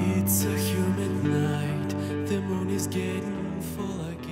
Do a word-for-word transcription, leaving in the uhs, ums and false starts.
It's a humid night, the moon is getting full again.